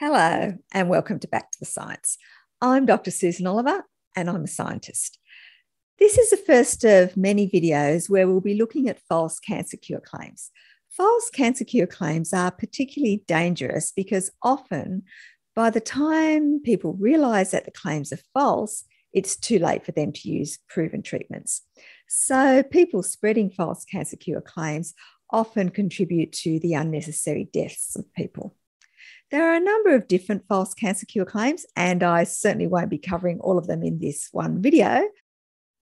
Hello and welcome to Back to the Science. I'm Dr. Susan Oliver and I'm a scientist. This is the first of many videos where we'll be looking at false cancer cure claims. False cancer cure claims are particularly dangerous because often by the time people realise that the claims are false, it's too late for them to use proven treatments. So people spreading false cancer cure claims often contribute to the unnecessary deaths of people. There are a number of different false cancer cure claims, and I certainly won't be covering all of them in this one video.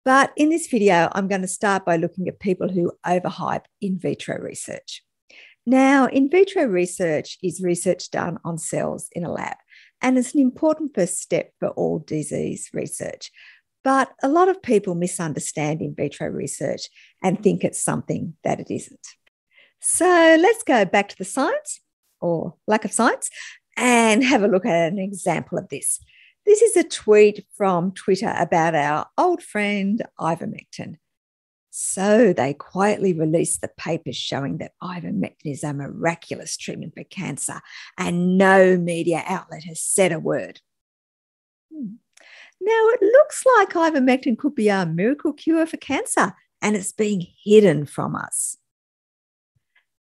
But in this video, I'm going to start by looking at people who overhype in vitro research. Now, in vitro research is research done on cells in a lab, and it's an important first step for all disease research. But a lot of people misunderstand in vitro research and think it's something that it isn't. So let's go back to the science, or lack of science, and have a look at an example of this. This is a tweet from Twitter about our old friend ivermectin. So they quietly released the papers showing that ivermectin is a miraculous treatment for cancer, and no media outlet has said a word. Now, it looks like ivermectin could be our miracle cure for cancer, and it's being hidden from us.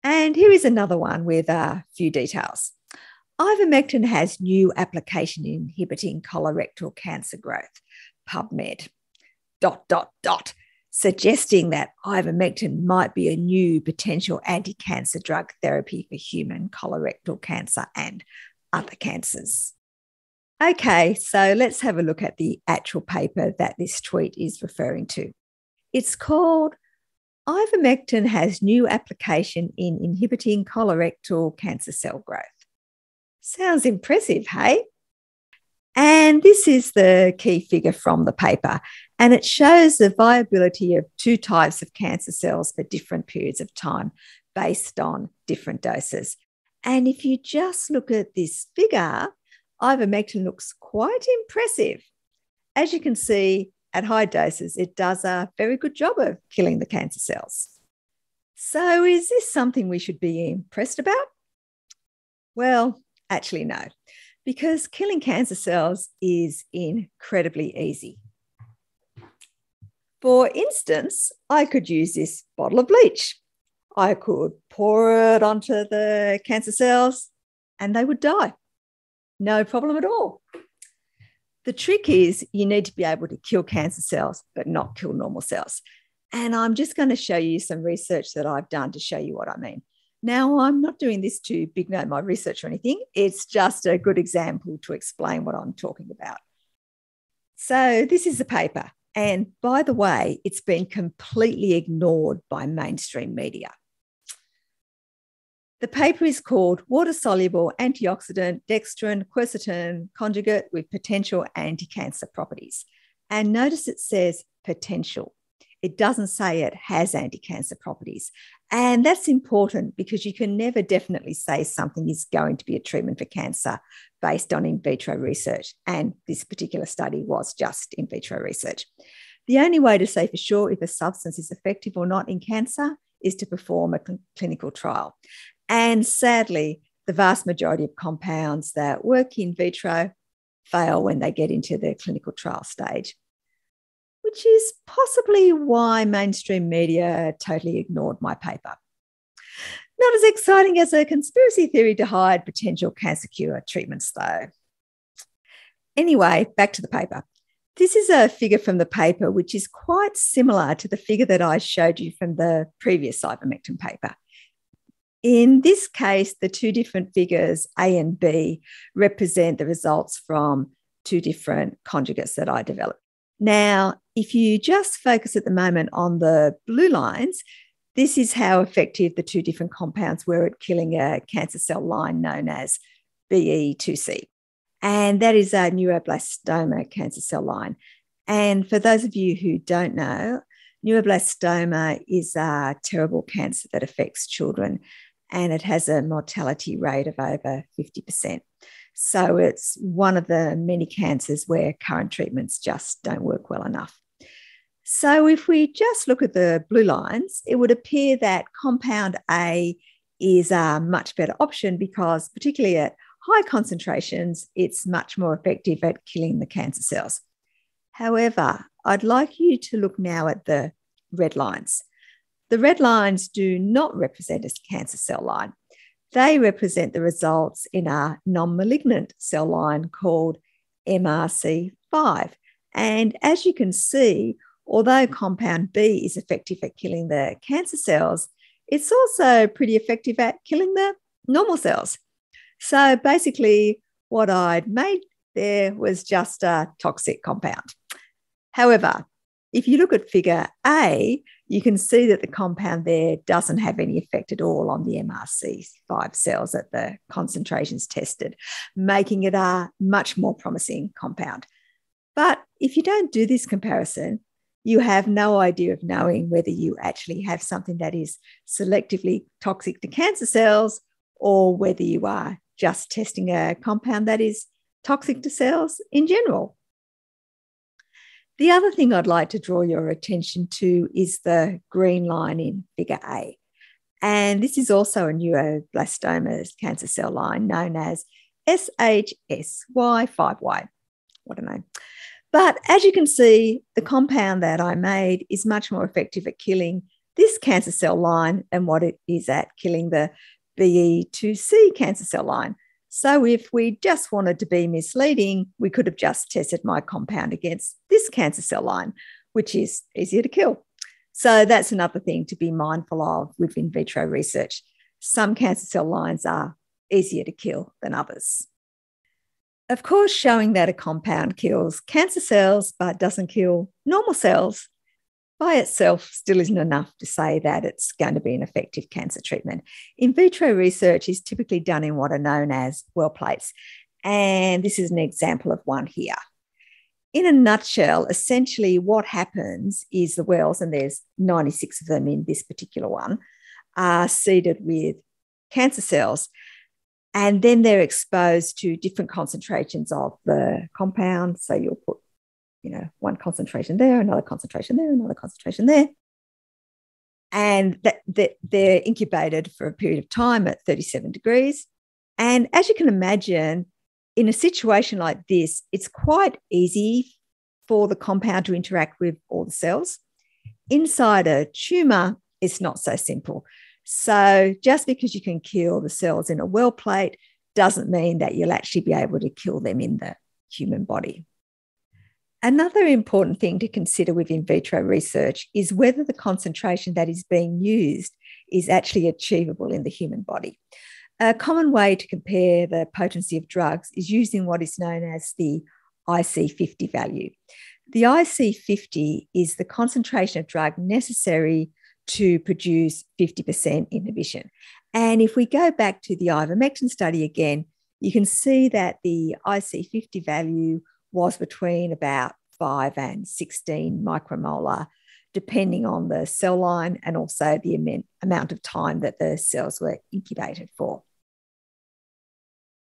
And here is another one with a few details. Ivermectin has new application inhibiting colorectal cancer growth, PubMed, ... suggesting that ivermectin might be a new potential anti-cancer drug therapy for human colorectal cancer and other cancers. Okay, so let's have a look at the actual paper that this tweet is referring to. It's called "Ivermectin has new application in inhibiting colorectal cancer cell growth." Sounds impressive, hey? And this is the key figure from the paper, and it shows the viability of two types of cancer cells for different periods of time based on different doses. And if you just look at this figure, ivermectin looks quite impressive. As you can see, at high doses, it does a very good job of killing the cancer cells. So is this something we should be impressed about? Well, actually no, because killing cancer cells is incredibly easy. For instance, I could use this bottle of bleach. I could pour it onto the cancer cells and they would die. No problem at all. The trick is you need to be able to kill cancer cells, but not kill normal cells. And I'm just going to show you some research that I've done to show you what I mean. Now, I'm not doing this to big note my research or anything. It's just a good example to explain what I'm talking about. So this is the paper. And by the way, it's been completely ignored by mainstream media. The paper is called "Water-Soluble Antioxidant Dextrin Quercetin Conjugate with Potential Anti-Cancer Properties." And notice it says potential. It doesn't say it has anti-cancer properties. And that's important because you can never definitely say something is going to be a treatment for cancer based on in vitro research. And this particular study was just in vitro research. The only way to say for sure if a substance is effective or not in cancer is to perform a clinical trial. And sadly, the vast majority of compounds that work in vitro fail when they get into the clinical trial stage, which is possibly why mainstream media totally ignored my paper. Not as exciting as a conspiracy theory to hide potential cancer cure treatments, though. Anyway, back to the paper. This is a figure from the paper which is quite similar to the figure that I showed you from the previous ivermectin paper. In this case, the two different figures, A and B, represent the results from two different conjugates that I developed. Now, if you just focus at the moment on the blue lines, this is how effective the two different compounds were at killing a cancer cell line known as BE-2C. And that is a neuroblastoma cancer cell line. And for those of you who don't know, neuroblastoma is a terrible cancer that affects children, and it has a mortality rate of over 50%. So it's one of the many cancers where current treatments just don't work well enough. So if we just look at the blue lines, it would appear that compound A is a much better option because particularly at high concentrations, it's much more effective at killing the cancer cells. However, I'd like you to look now at the red lines. The red lines do not represent a cancer cell line. They represent the results in our non-malignant cell line called MRC5. And as you can see, although compound B is effective at killing the cancer cells, it's also pretty effective at killing the normal cells. So basically what I'd made there was just a toxic compound. However, if you look at figure A, you can see that the compound there doesn't have any effect at all on the MRC5 cells at the concentrations tested, making it a much more promising compound. But if you don't do this comparison, you have no idea of knowing whether you actually have something that is selectively toxic to cancer cells or whether you are just testing a compound that is toxic to cells in general. The other thing I'd like to draw your attention to is the green line in figure A. And this is also a neuroblastoma cancer cell line known as SHSY5Y. What a name. But as you can see, the compound that I made is much more effective at killing this cancer cell line than what it is at killing the BE-2C cancer cell line. So if we just wanted to be misleading, we could have just tested my compound against this cancer cell line, which is easier to kill. So that's another thing to be mindful of with in vitro research. Some cancer cell lines are easier to kill than others. Of course, showing that a compound kills cancer cells but doesn't kill normal cells by itself still isn't enough to say that it's going to be an effective cancer treatment. In vitro research is typically done in what are known as well plates, and this is an example of one here. In a nutshell, essentially what happens is the wells, and there's 96 of them in this particular one, are seeded with cancer cells. And then they're exposed to different concentrations of the compound. So you'll put, one concentration there, another concentration there, another concentration there. And they're incubated for a period of time at 37 degrees. And as you can imagine, in a situation like this, it's quite easy for the compound to interact with all the cells. Inside a tumour, it's not so simple. So just because you can kill the cells in a well plate doesn't mean that you'll actually be able to kill them in the human body. Another important thing to consider with in vitro research is whether the concentration that is being used is actually achievable in the human body. A common way to compare the potency of drugs is using what is known as the IC50 value. The IC50 is the concentration of drug necessary to produce 50% inhibition. And if we go back to the ivermectin study again, you can see that the IC50 value was between about 5 and 16 micromolar, depending on the cell line and also the amount of time that the cells were incubated for.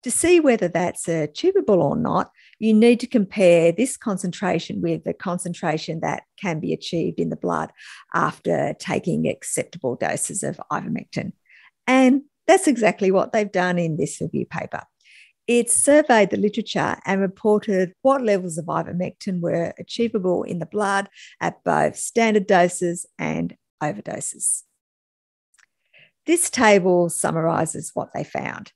To see whether that's achievable or not, you need to compare this concentration with the concentration that can be achieved in the blood after taking acceptable doses of ivermectin. And that's exactly what they've done in this review paper. It surveyed the literature and reported what levels of ivermectin were achievable in the blood at both standard doses and overdoses. This table summarises what they found.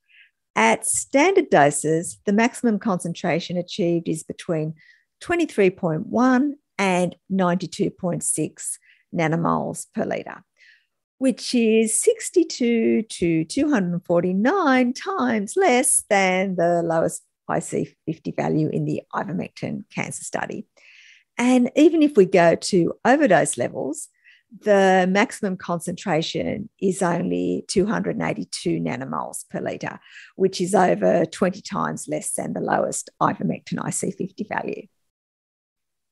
At standard doses, the maximum concentration achieved is between 23.1 and 92.6 nanomoles per litre, which is 62 to 249 times less than the lowest IC50 value in the ivermectin cancer study. And even if we go to overdose levels, the maximum concentration is only 282 nanomoles per litre, which is over 20 times less than the lowest ivermectin IC50 value.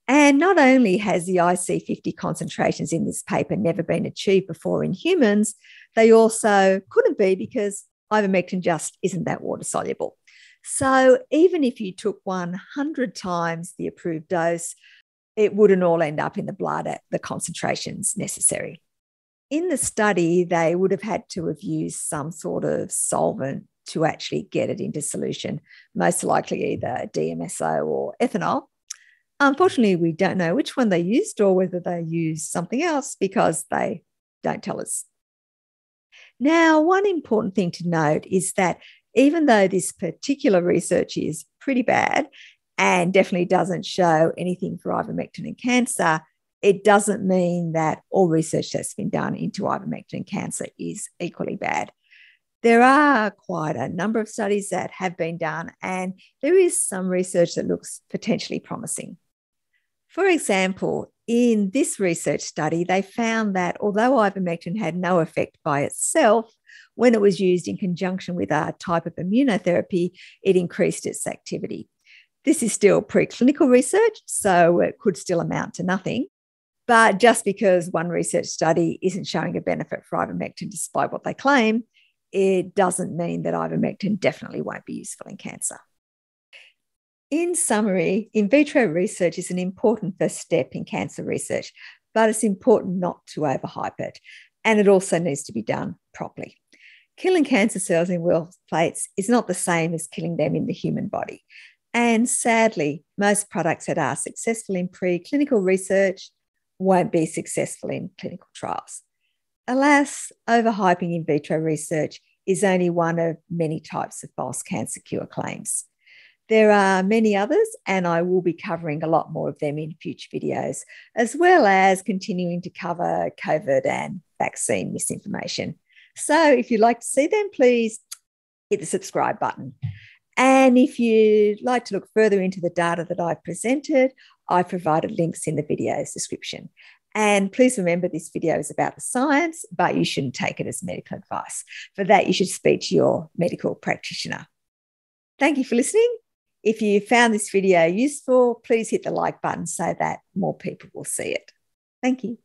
And not only has the IC50 concentrations in this paper never been achieved before in humans, they also couldn't be because ivermectin just isn't that water soluble. So even if you took 100 times the approved dose, it wouldn't all end up in the blood at the concentrations necessary. In the study, they would have had to have used some sort of solvent to actually get it into solution, most likely either DMSO or ethanol. Unfortunately, we don't know which one they used or whether they used something else because they don't tell us. Now, one important thing to note is that even though this particular research is pretty bad and definitely doesn't show anything for ivermectin in cancer, it doesn't mean that all research that's been done into ivermectin in cancer is equally bad. There are quite a number of studies that have been done, and there is some research that looks potentially promising. For example, in this research study, they found that although ivermectin had no effect by itself, when it was used in conjunction with a type of immunotherapy, it increased its activity. This is still preclinical research, so it could still amount to nothing. But just because one research study isn't showing a benefit for ivermectin despite what they claim, it doesn't mean that ivermectin definitely won't be useful in cancer. In summary, in vitro research is an important first step in cancer research, but it's important not to overhype it, and it also needs to be done properly. Killing cancer cells in world plates is not the same as killing them in the human body. And sadly, most products that are successful in preclinical research won't be successful in clinical trials. Alas, overhyping in vitro research is only one of many types of false cancer cure claims. There are many others, and I will be covering a lot more of them in future videos, as well as continuing to cover COVID and vaccine misinformation. So if you'd like to see them, please hit the subscribe button. And if you'd like to look further into the data that I've presented, I've provided links in the video's description. And please remember, this video is about the science, but you shouldn't take it as medical advice. For that, you should speak to your medical practitioner. Thank you for listening. If you found this video useful, please hit the like button so that more people will see it. Thank you.